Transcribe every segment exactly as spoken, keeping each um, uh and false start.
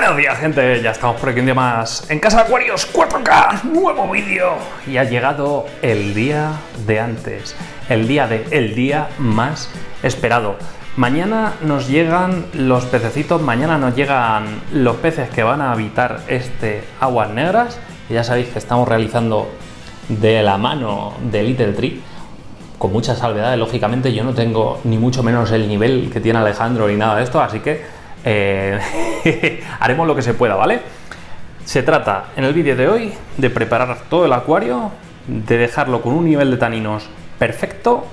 Buenos días, gente, ya estamos por aquí un día más en Casa de Acuarios cuatro K, nuevo vídeo. Y ha llegado el día de antes, el día de, el día más esperado. Mañana nos llegan los pececitos, mañana nos llegan los peces que van a habitar este Aguas Negras. Y ya sabéis que estamos realizando de la mano de Little Tree, con muchas salvedades, lógicamente. Yo no tengo ni mucho menos el nivel que tiene Alejandro ni nada de esto, así que eh, haremos lo que se pueda, ¿vale? Se trata, en el vídeo de hoy, de preparar todo el acuario, de dejarlo con un nivel de taninos perfecto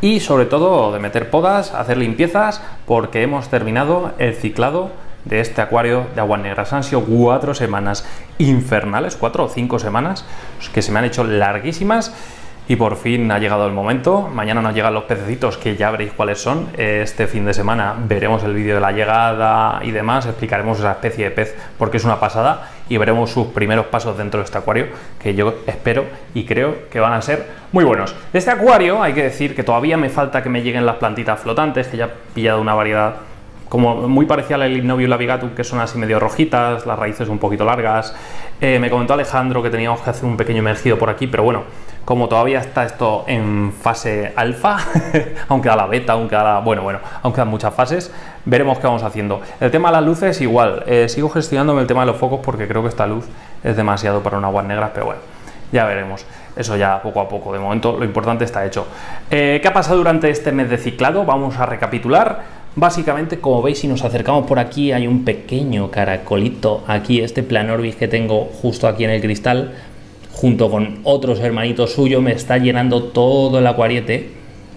y, sobre todo, de meter podas, hacer limpiezas, porque hemos terminado el ciclado de este acuario de Aguas Negras. Han sido cuatro semanas infernales, cuatro o cinco semanas, que se me han hecho larguísimas. Y por fin ha llegado el momento. Mañana nos llegan los pececitos, que ya veréis cuáles son. Este fin de semana veremos el vídeo de la llegada y demás, explicaremos esa especie de pez porque es una pasada y veremos sus primeros pasos dentro de este acuario, que yo espero y creo que van a ser muy buenos. De este acuario hay que decir que todavía me falta que me lleguen las plantitas flotantes, que ya he pillado una variedad como muy parecida al Lignobium labigatum, que son así medio rojitas, las raíces un poquito largas. Eh, me comentó Alejandro que teníamos que hacer un pequeño emergido por aquí, pero bueno, como todavía está esto en fase alfa, aunque da la beta, aunque da la... bueno, bueno, aunque dan muchas fases, veremos qué vamos haciendo. El tema de las luces igual, eh, sigo gestionándome el tema de los focos porque creo que esta luz es demasiado para unas aguas negras, pero bueno, ya veremos. Eso ya poco a poco, de momento lo importante está hecho. Eh, ¿Qué ha pasado durante este mes de ciclado? Vamos a recapitular. Básicamente, como veis, si nos acercamos por aquí, hay un pequeño caracolito aquí, este planorbis que tengo justo aquí en el cristal, junto con otros hermanitos suyos, me está llenando todo el acuariete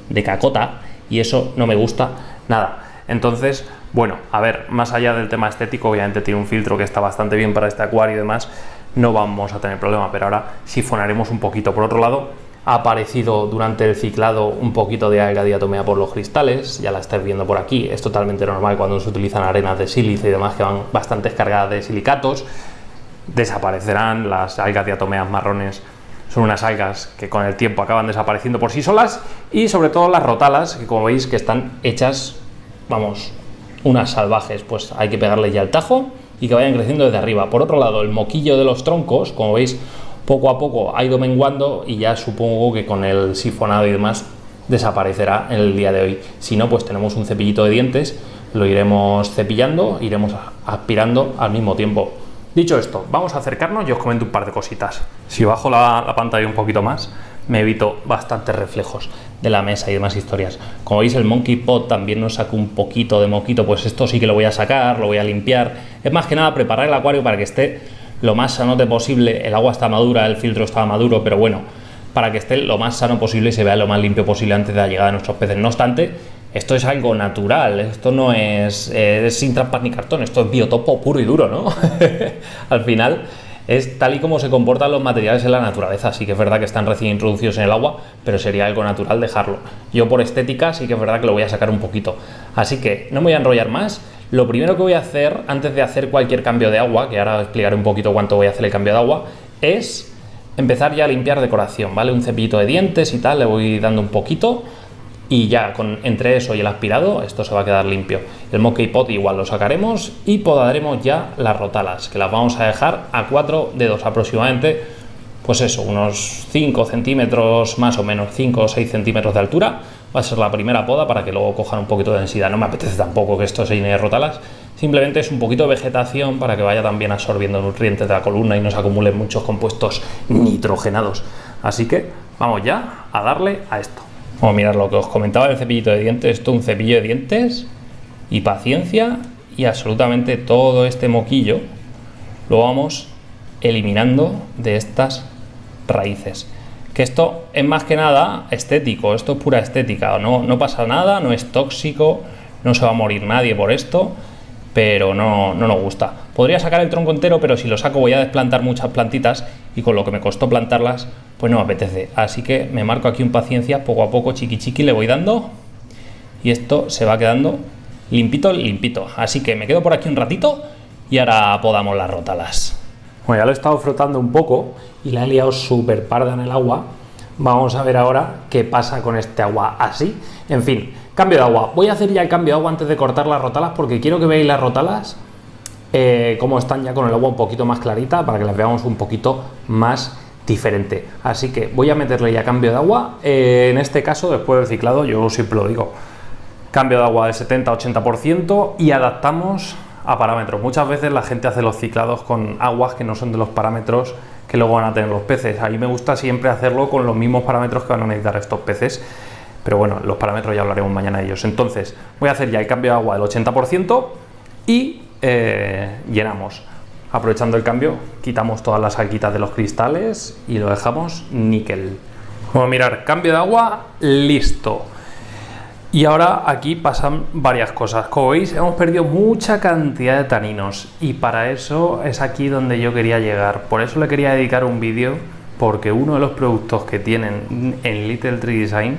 de cacota y eso no me gusta nada. Entonces, bueno, a ver, más allá del tema estético, obviamente tiene un filtro que está bastante bien para este acuario y demás, no vamos a tener problema, pero ahora sifonaremos un poquito. Por otro lado, ha aparecido durante el ciclado un poquito de alga diatomea por los cristales, ya la estáis viendo por aquí. Es totalmente normal cuando se utilizan arenas de sílice y demás que van bastante cargadas de silicatos. Desaparecerán las algas diatomeas marrones, son unas algas que con el tiempo acaban desapareciendo por sí solas, y sobre todo las rotalas, que como veis que están hechas, vamos, unas salvajes, pues hay que pegarles ya el tajo y que vayan creciendo desde arriba. Por otro lado, el moquillo de los troncos, como veis, poco a poco ha ido menguando y ya supongo que con el sifonado y demás desaparecerá en el día de hoy. Si no, pues tenemos un cepillito de dientes, lo iremos cepillando, iremos aspirando al mismo tiempo. Dicho esto, vamos a acercarnos y os comento un par de cositas. Si bajo la, la pantalla un poquito más, me evito bastantes reflejos de la mesa y demás historias. Como veis, el Monkey Pot también nos sacó un poquito de moquito, pues esto sí que lo voy a sacar, lo voy a limpiar. Es más que nada preparar el acuario para que esté lo más sano posible. El agua está madura, el filtro está maduro, pero bueno, para que esté lo más sano posible y se vea lo más limpio posible antes de la llegada de nuestros peces. No obstante, esto es algo natural, esto no es, eh, es sin trampas ni cartón, esto es biotopo puro y duro, ¿no? Al final es tal y como se comportan los materiales en la naturaleza. Sí que es verdad que están recién introducidos en el agua, pero sería algo natural dejarlo. Yo por estética sí que es verdad que lo voy a sacar un poquito, así que no me voy a enrollar más. Lo primero que voy a hacer, antes de hacer cualquier cambio de agua, que ahora explicaré un poquito cuánto voy a hacer el cambio de agua, es empezar ya a limpiar decoración, ¿vale? Un cepillito de dientes y tal, le voy dando un poquito y ya con, entre eso y el aspirado, esto se va a quedar limpio. El Monkey Pot igual lo sacaremos y podaremos ya las rotalas, que las vamos a dejar a cuatro dedos aproximadamente, pues eso, unos cinco centímetros más o menos, cinco o seis centímetros de altura. Va a ser la primera poda para que luego cojan un poquito de densidad. No me apetece tampoco que esto se llene de rotalas, simplemente es un poquito de vegetación para que vaya también absorbiendo nutrientes de la columna y no se acumulen muchos compuestos nitrogenados. Así que vamos ya a darle a esto. Vamos a mirar lo que os comentaba del cepillito de dientes. Esto es un cepillo de dientes y paciencia, y absolutamente todo este moquillo lo vamos eliminando de estas raíces. Que esto es más que nada estético, esto es pura estética, no, no pasa nada, no es tóxico, no se va a morir nadie por esto, pero no, no nos gusta. Podría sacar el tronco entero, pero si lo saco voy a desplantar muchas plantitas y con lo que me costó plantarlas, pues no me apetece. Así que me marco aquí un paciencia, poco a poco, chiqui chiqui, le voy dando y esto se va quedando limpito, limpito. Así que me quedo por aquí un ratito y ahora podamos las rotalas. Bueno, ya lo he estado frotando un poco y la he liado súper parda en el agua. Vamos a ver ahora qué pasa con este agua así. En fin, cambio de agua. Voy a hacer ya el cambio de agua antes de cortar las rotalas porque quiero que veáis las rotalas eh, cómo están ya con el agua un poquito más clarita, para que las veamos un poquito más diferente. Así que voy a meterle ya cambio de agua. Eh, en este caso, después del ciclado, yo siempre lo digo, cambio de agua del setenta a ochenta por ciento y adaptamos a parámetros. Muchas veces la gente hace los ciclados con aguas que no son de los parámetros que luego van a tener los peces. A mí me gusta siempre hacerlo con los mismos parámetros que van a necesitar estos peces, pero bueno, los parámetros ya hablaremos mañana de ellos. Entonces voy a hacer ya el cambio de agua del ochenta por ciento y eh, llenamos. Aprovechando el cambio, quitamos todas las alquitas de los cristales y lo dejamos níquel. Vamos a mirar, cambio de agua, listo. Y ahora aquí pasan varias cosas. Como veis, hemos perdido mucha cantidad de taninos y para eso es aquí donde yo quería llegar. Por eso le quería dedicar un vídeo, porque uno de los productos que tienen en Little Tree Design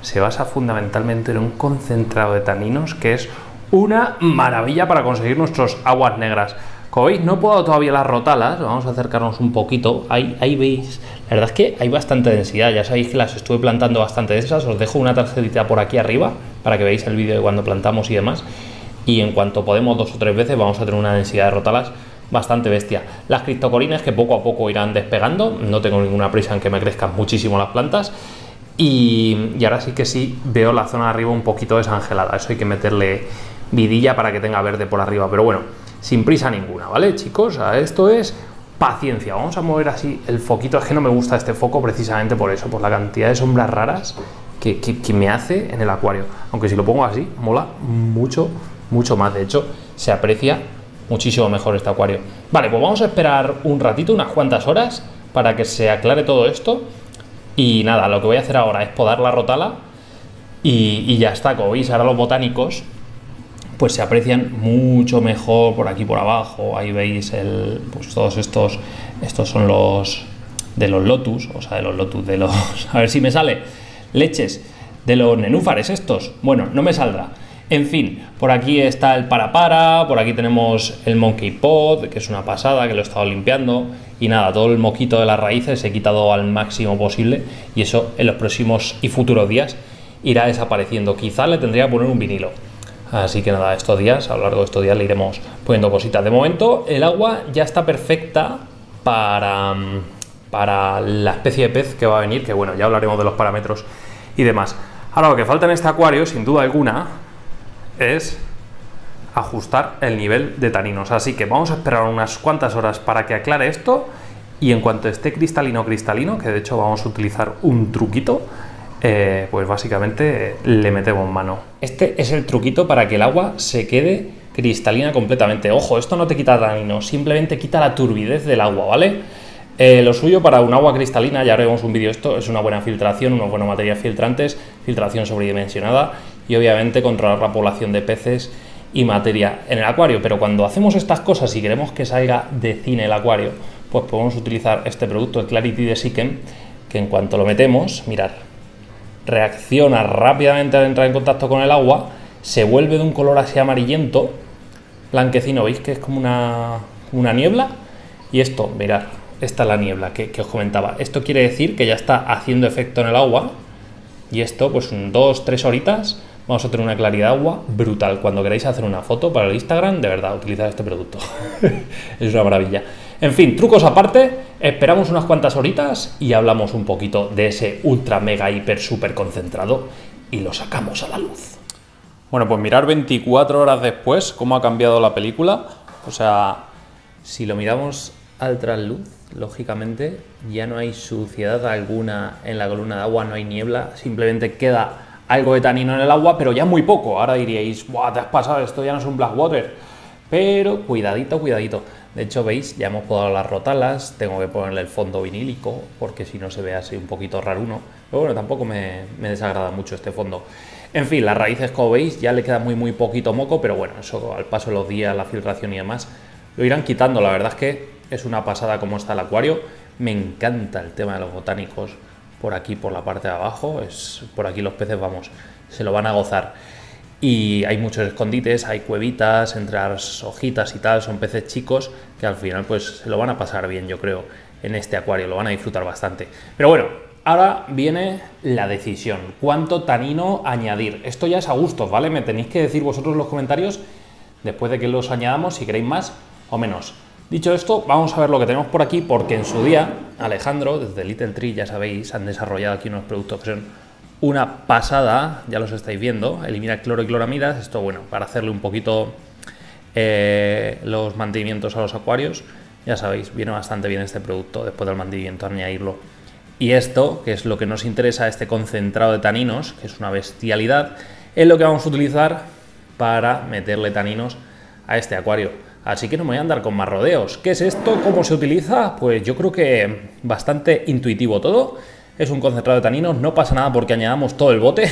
se basa fundamentalmente en un concentrado de taninos que es una maravilla para conseguir nuestros aguas negras. Como veis, no he podado todavía las rotalas, vamos a acercarnos un poquito, ahí, ahí veis, la verdad es que hay bastante densidad, ya sabéis que las estuve plantando bastante densas, os dejo una tarjetita por aquí arriba para que veáis el vídeo de cuando plantamos y demás, y en cuanto podemos dos o tres veces vamos a tener una densidad de rotalas bastante bestia. Las criptocorinas que poco a poco irán despegando, no tengo ninguna prisa en que me crezcan muchísimo las plantas, y, y ahora sí que sí veo la zona de arriba un poquito desangelada, eso hay que meterle vidilla para que tenga verde por arriba, pero bueno, sin prisa ninguna, ¿vale, chicos? Esto es paciencia. Vamos a mover así el foquito. Es que no me gusta este foco precisamente por eso, por la cantidad de sombras raras que, que, que me hace en el acuario. Aunque si lo pongo así, mola mucho, mucho más. De hecho, se aprecia muchísimo mejor este acuario. Vale, pues vamos a esperar un ratito, unas cuantas horas, para que se aclare todo esto. Y nada, lo que voy a hacer ahora es podar la rotala y, y ya está. Como veis, ahora los botánicos pues se aprecian mucho mejor por aquí por abajo. Ahí veis el, pues todos estos, estos son los de los lotus, o sea, de los lotus, de los, a ver si me sale, leches, de los nenúfares estos. Bueno, no me saldrá. En fin, por aquí está el parapara, por aquí tenemos el monkey pod, que es una pasada, que lo he estado limpiando. Y nada, todo el moquito de las raíces he quitado al máximo posible y eso en los próximos y futuros días irá desapareciendo. Quizá le tendría que poner un vinilo. Así que nada, estos días, a lo largo de estos días le iremos poniendo cositas. De momento el agua ya está perfecta para, para la especie de pez que va a venir, que bueno, ya hablaremos de los parámetros y demás. Ahora lo que falta en este acuario, sin duda alguna, es ajustar el nivel de taninos. Así que vamos a esperar unas cuantas horas para que aclare esto y en cuanto esté cristalino cristalino, que de hecho vamos a utilizar un truquito, Eh, pues básicamente le metemos mano. Este es el truquito para que el agua se quede cristalina completamente. Ojo, esto no te quita tanino, simplemente quita la turbidez del agua, ¿vale? Eh, lo suyo para un agua cristalina, ya haremos un vídeo esto, es una buena filtración, unos buenos materiales filtrantes, filtración sobredimensionada y obviamente controlar la población de peces y materia en el acuario. Pero cuando hacemos estas cosas y queremos que salga de cine el acuario, pues podemos utilizar este producto, el Clarity de Seiken, que en cuanto lo metemos, mirad, reacciona rápidamente al entrar en contacto con el agua, se vuelve de un color así amarillento, blanquecino, veis que es como una, una niebla, y esto, mirad, esta es la niebla que, que os comentaba. Esto quiere decir que ya está haciendo efecto en el agua, y esto, pues en dos, tres horitas, vamos a tener una claridad de agua brutal. Cuando queráis hacer una foto para el Instagram, de verdad, utilizad este producto, es una maravilla. En fin, trucos aparte, esperamos unas cuantas horitas y hablamos un poquito de ese ultra mega hiper super concentrado y lo sacamos a la luz. Bueno, pues mirar veinticuatro horas después cómo ha cambiado la película. O sea, si lo miramos al trasluz, lógicamente ya no hay suciedad alguna en la columna de agua, no hay niebla, simplemente queda algo de tanino en el agua, pero ya muy poco. Ahora diríais, ¡buah, te has pasado, esto ya no es un black water! Pero cuidadito, cuidadito. De hecho, veis, ya hemos podado las rotalas, tengo que ponerle el fondo vinílico, porque si no se ve así un poquito raruno. Pero bueno, tampoco me, me desagrada mucho este fondo. En fin, las raíces, como veis, ya le queda muy, muy poquito moco, pero bueno, eso al paso de los días, la filtración y demás, lo irán quitando. La verdad es que es una pasada como está el acuario. Me encanta el tema de los botánicos por aquí, por la parte de abajo. Es, por aquí los peces, vamos, se lo van a gozar. Y hay muchos escondites, hay cuevitas entre las hojitas y tal, son peces chicos que al final pues se lo van a pasar bien, yo creo, en este acuario, lo van a disfrutar bastante. Pero bueno, ahora viene la decisión, ¿cuánto tanino añadir? Esto ya es a gustos, ¿vale? Me tenéis que decir vosotros en los comentarios después de que los añadamos, si queréis más o menos. Dicho esto, vamos a ver lo que tenemos por aquí, porque en su día Alejandro, desde Little Tree, ya sabéis, han desarrollado aquí unos productos que son una pasada, ya los estáis viendo, elimina cloro y cloramidas, esto bueno, para hacerle un poquito eh, los mantenimientos a los acuarios, ya sabéis, viene bastante bien este producto, después del mantenimiento añadirlo. Y esto, que es lo que nos interesa, este concentrado de taninos, que es una bestialidad, es lo que vamos a utilizar para meterle taninos a este acuario. Así que no me voy a andar con más rodeos. ¿Qué es esto? ¿Cómo se utiliza? Pues yo creo que bastante intuitivo todo. Es un concentrado de taninos, no pasa nada porque añadamos todo el bote.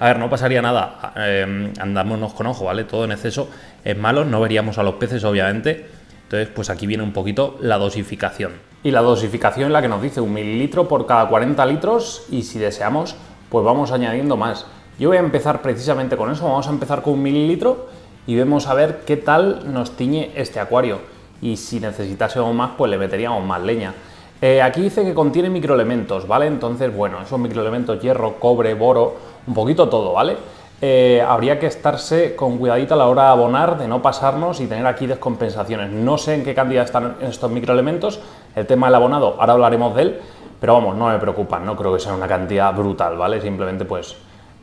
A ver, no pasaría nada. Eh, andámonos con ojo, ¿vale? Todo en exceso es malo, no veríamos a los peces, obviamente. Entonces, pues aquí viene un poquito la dosificación. Y la dosificación, la que nos dice un mililitro por cada cuarenta litros. Y si deseamos, pues vamos añadiendo más. Yo voy a empezar precisamente con eso. Vamos a empezar con un mililitro. Y vemos a ver qué tal nos tiñe este acuario. Y si necesitásemos más, pues le meteríamos más leña. Eh, aquí dice que contiene microelementos, ¿vale? Entonces, bueno, esos microelementos, hierro, cobre, boro, un poquito todo, ¿vale? Eh, habría que estarse con cuidadito a la hora de abonar, de no pasarnos y tener aquí descompensaciones. No sé en qué cantidad están estos microelementos. El tema del abonado, ahora hablaremos de él. Pero vamos, no me preocupan, no creo que sea una cantidad brutal, ¿vale? Simplemente, pues...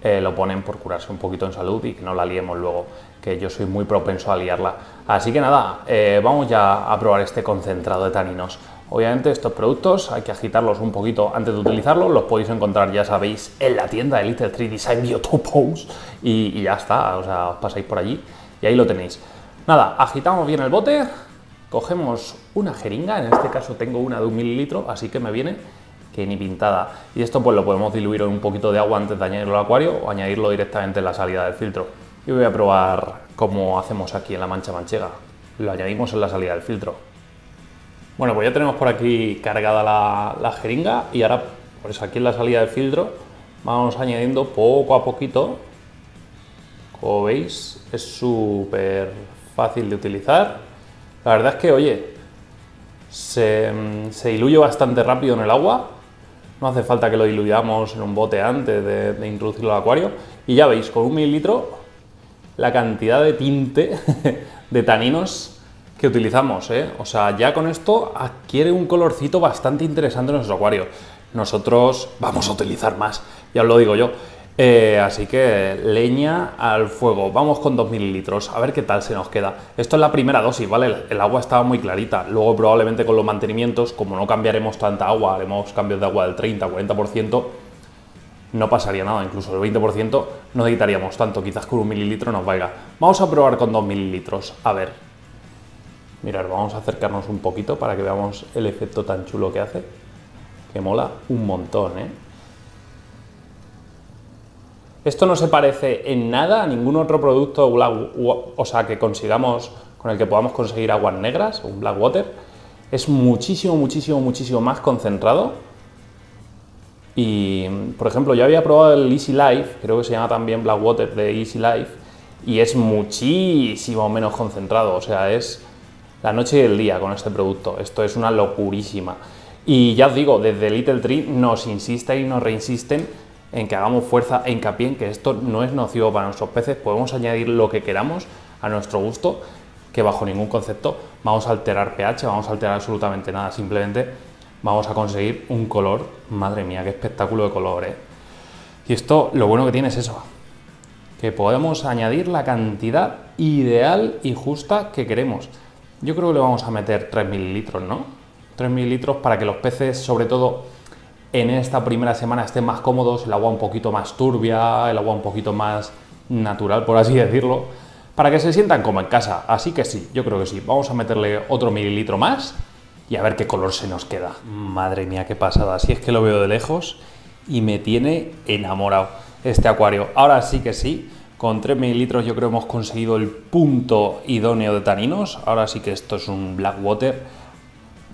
Eh, lo ponen por curarse un poquito en salud y que no la liemos luego, que yo soy muy propenso a liarla. Así que nada, eh, vamos ya a probar este concentrado de taninos. Obviamente estos productos hay que agitarlos un poquito antes de utilizarlos, los podéis encontrar, ya sabéis, en la tienda de Elite tres D Design BioTopos y, y ya está, o sea, os pasáis por allí y ahí lo tenéis. Nada, agitamos bien el bote, cogemos una jeringa, en este caso tengo una de un mililitro, así que me viene que ni pintada. Y esto pues lo podemos diluir en un poquito de agua antes de añadirlo al acuario o añadirlo directamente en la salida del filtro. Yo voy a probar cómo hacemos aquí en la mancha manchega. Lo añadimos en la salida del filtro. Bueno, pues ya tenemos por aquí cargada la, la jeringa y ahora pues aquí en la salida del filtro vamos añadiendo poco a poquito. Como veis, es súper fácil de utilizar. La verdad es que, oye, se, se diluye bastante rápido en el agua. No hace falta que lo diluyamos en un bote antes de, de introducirlo al acuario. Y ya veis, con un mililitro, la cantidad de tinte de taninos que utilizamos, ¿eh? O sea, ya con esto adquiere un colorcito bastante interesante en nuestro acuario. Nosotros vamos a utilizar más, ya os lo digo yo. Eh, así que leña al fuego. Vamos con dos mililitros, a ver qué tal se nos queda. Esto es la primera dosis, ¿vale? El, el agua estaba muy clarita. Luego probablemente con los mantenimientos, como no cambiaremos tanta agua, haremos cambios de agua del treinta a cuarenta por ciento, no pasaría nada. Incluso el veinte por ciento no necesitaríamos tanto. Quizás con un mililitro nos valga. Vamos a probar con dos mililitros, a ver. Mirad, vamos a acercarnos un poquito para que veamos el efecto tan chulo que hace. Que mola un montón, ¿eh? Esto no se parece en nada a ningún otro producto, o sea, que consigamos, con el que podamos conseguir aguas negras, un blackwater. Es muchísimo, muchísimo, muchísimo más concentrado. Y, por ejemplo, yo había probado el Easy Life, creo que se llama también blackwater de Easy Life, y es muchísimo menos concentrado, o sea, es la noche y el día con este producto. Esto es una locurísima. Y ya os digo, desde Little Tree nos insisten y nos reinsisten en que hagamos fuerza e hincapié en que esto no es nocivo para nuestros peces, podemos añadir lo que queramos a nuestro gusto, que bajo ningún concepto vamos a alterar pH, vamos a alterar absolutamente nada, simplemente vamos a conseguir un color, madre mía, qué espectáculo de color, ¿eh? Y esto, lo bueno que tiene es eso, que podemos añadir la cantidad ideal y justa que queremos. Yo creo que le vamos a meter tres mililitros, ¿no? tres mililitros para que los peces, sobre todo en esta primera semana, estén más cómodos, el agua un poquito más turbia, el agua un poquito más natural, por así decirlo, para que se sientan como en casa. Así que sí, yo creo que sí. Vamos a meterle otro mililitro más y a ver qué color se nos queda. Madre mía, qué pasada. Si es que lo veo de lejos y me tiene enamorado este acuario. Ahora sí que sí, con tres mililitros yo creo que hemos conseguido el punto idóneo de taninos. Ahora sí que esto es un blackwater.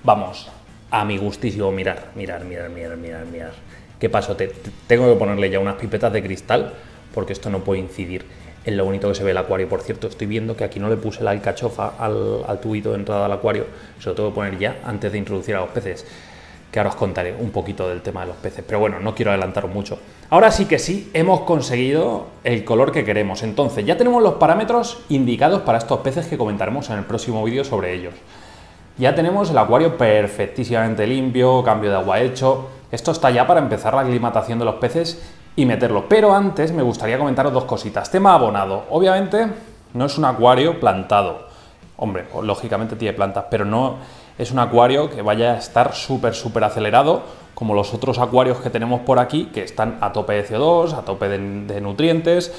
Vamos, a mi gustísimo. Mirar, mirar, mirar, mirar, mirar, mirar. ¿Qué pasó? Te, te, tengo que ponerle ya unas pipetas de cristal porque esto no puede incidir en lo bonito que se ve el acuario. Por cierto, estoy viendo que aquí no le puse la alcachofa al, al tubito de entrada al acuario. Se lo tengo que poner ya antes de introducir a los peces. que ahora os contaré un poquito del tema de los peces, pero bueno, no quiero adelantaros mucho. Ahora sí que sí, hemos conseguido el color que queremos. Entonces, ya tenemos los parámetros indicados para estos peces que comentaremos en el próximo vídeo sobre ellos. Ya tenemos el acuario perfectísimamente limpio, cambio de agua hecho. Esto está ya para empezar la aclimatación de los peces y meterlo. Pero antes me gustaría comentaros dos cositas. Tema abonado. Obviamente no es un acuario plantado. Hombre, pues, lógicamente tiene plantas, pero no es un acuario que vaya a estar súper, súper acelerado como los otros acuarios que tenemos por aquí, que están a tope de C O dos, a tope de, de nutrientes.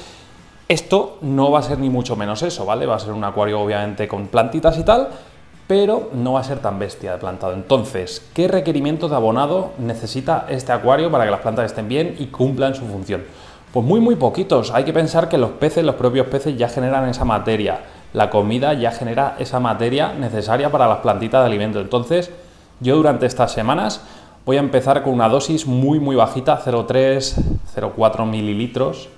Esto no va a ser ni mucho menos eso, ¿vale? Va a ser un acuario obviamente con plantitas y tal, pero no va a ser tan bestia de plantado. Entonces, ¿qué requerimientos de abonado necesita este acuario para que las plantas estén bien y cumplan su función? Pues muy, muy poquitos. Hay que pensar que los peces, los propios peces ya generan esa materia. La comida ya genera esa materia necesaria para las plantitas de alimento. Entonces, yo durante estas semanas voy a empezar con una dosis muy, muy bajita, cero coma tres, cero coma cuatro mililitros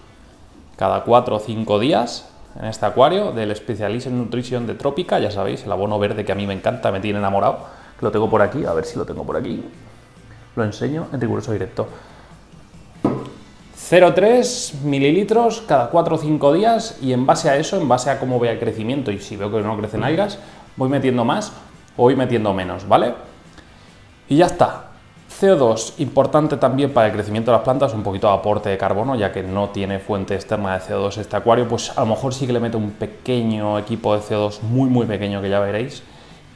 cada cuatro o cinco días en este acuario del Specialist in Nutrition de Tropica, ya sabéis, el abono verde que a mí me encanta, me tiene enamorado, que lo tengo por aquí, a ver si lo tengo por aquí, lo enseño en riguroso directo. cero coma tres mililitros cada cuatro o cinco días y en base a eso, en base a cómo vea el crecimiento y si veo que no crecen algas, voy metiendo más o voy metiendo menos, ¿vale? Y ya está. C O dos, importante también para el crecimiento de las plantas, un poquito de aporte de carbono, ya que no tiene fuente externa de C O dos este acuario, pues a lo mejor sí que le meto un pequeño equipo de C O dos, muy muy pequeño que ya veréis,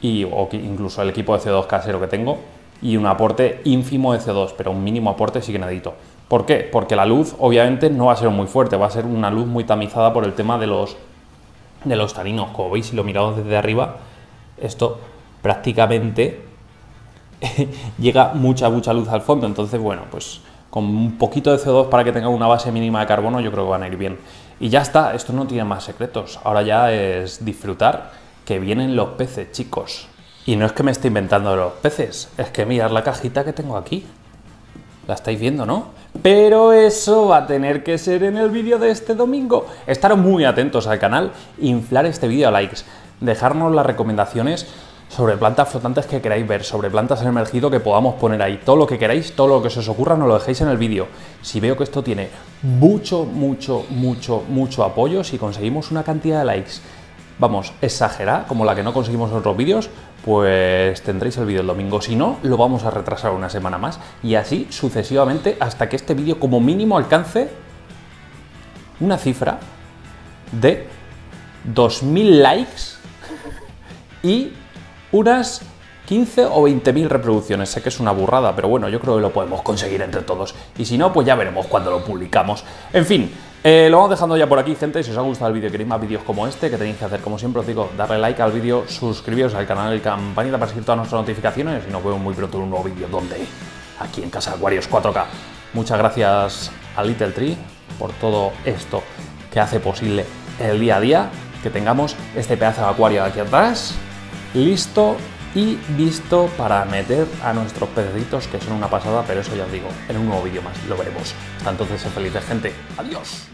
y, o incluso el equipo de C O dos casero que tengo, y un aporte ínfimo de C O dos, pero un mínimo aporte sí que necesito. ¿Por qué? Porque la luz obviamente no va a ser muy fuerte, va a ser una luz muy tamizada por el tema de los, de los taninos. Como veis, si lo miramos desde arriba, esto prácticamente llega mucha, mucha luz al fondo. Entonces, bueno, pues con un poquito de C O dos para que tenga una base mínima de carbono, yo creo que van a ir bien. Y ya está, esto no tiene más secretos. Ahora ya es disfrutar que vienen los peces, chicos. Y no es que me esté inventando los peces, es que mirad la cajita que tengo aquí. La estáis viendo, ¿no? Pero eso va a tener que ser en el vídeo de este domingo. Estar muy atentos al canal, inflar este vídeo a likes, dejarnos las recomendaciones sobre plantas flotantes que queráis ver, sobre plantas en emergido que podamos poner ahí. Todo lo que queráis, todo lo que se os ocurra, nos lo dejéis en el vídeo. Si veo que esto tiene mucho, mucho, mucho, mucho apoyo, si conseguimos una cantidad de likes, vamos, exagerada, como la que no conseguimos en otros vídeos, pues tendréis el vídeo el domingo. Si no, lo vamos a retrasar una semana más. Y así sucesivamente hasta que este vídeo como mínimo alcance una cifra de dos mil likes y unas quince o veinte mil reproducciones. Sé que es una burrada, pero bueno, yo creo que lo podemos conseguir entre todos. Y si no, pues ya veremos cuando lo publicamos. En fin, eh, lo vamos dejando ya por aquí, gente. Si os ha gustado el vídeo y queréis más vídeos como este, que tenéis que hacer, como siempre os digo, darle like al vídeo, suscribiros al canal y campanita para seguir todas nuestras notificaciones. Y nos vemos muy pronto en un nuevo vídeo, donde aquí en Casa de Acuarios cuatro K. Muchas gracias a Little Tree por todo esto que hace posible el día a día que tengamos este pedazo de acuario de aquí atrás, listo y visto para meter a nuestros pececitos, que son una pasada, pero eso ya os digo, en un nuevo vídeo más lo veremos. Hasta entonces, sed felices, gente. Adiós.